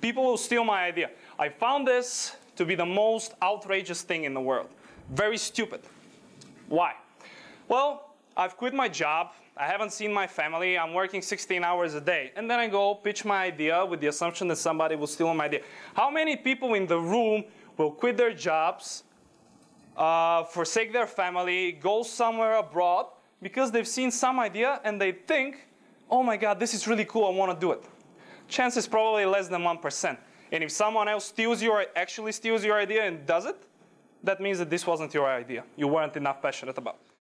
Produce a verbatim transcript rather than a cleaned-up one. People will steal my idea. I found this to be the most outrageous thing in the world. Very stupid. Why? Well, I've quit my job. I haven't seen my family. I'm working sixteen hours a day. And then I go pitch my idea with the assumption that somebody will steal my idea. How many people in the room will quit their jobs, uh, forsake their family, go somewhere abroad because they've seen some idea and they think, oh my God, this is really cool, I want to do it? Chance is probably less than one percent. And if someone else steals your, actually steals your idea and does it, that means that this wasn't your idea. You weren't enough passionate about it.